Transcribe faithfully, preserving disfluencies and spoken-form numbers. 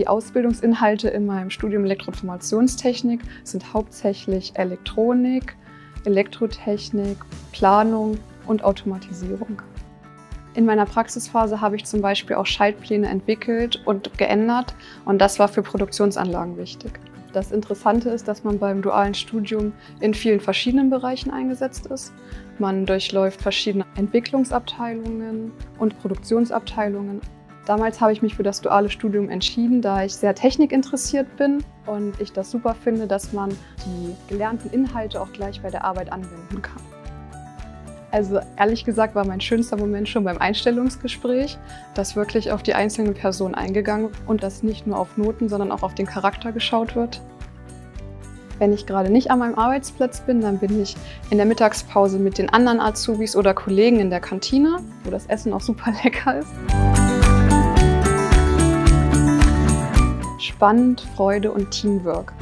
Die Ausbildungsinhalte in meinem Studium Elektroinformationstechnik sind hauptsächlich Elektronik, Elektrotechnik, Planung und Automatisierung. In meiner Praxisphase habe ich zum Beispiel auch Schaltpläne entwickelt und geändert, und das war für Produktionsanlagen wichtig. Das Interessante ist, dass man beim dualen Studium in vielen verschiedenen Bereichen eingesetzt ist. Man durchläuft verschiedene Entwicklungsabteilungen und Produktionsabteilungen. Damals habe ich mich für das duale Studium entschieden, da ich sehr technikinteressiert bin und ich das super finde, dass man die gelernten Inhalte auch gleich bei der Arbeit anwenden kann. Also ehrlich gesagt war mein schönster Moment schon beim Einstellungsgespräch, dass wirklich auf die einzelne Person eingegangen wird und dass nicht nur auf Noten, sondern auch auf den Charakter geschaut wird. Wenn ich gerade nicht an meinem Arbeitsplatz bin, dann bin ich in der Mittagspause mit den anderen Azubis oder Kollegen in der Kantine, wo das Essen auch super lecker ist. Spannend, Freude und Teamwork.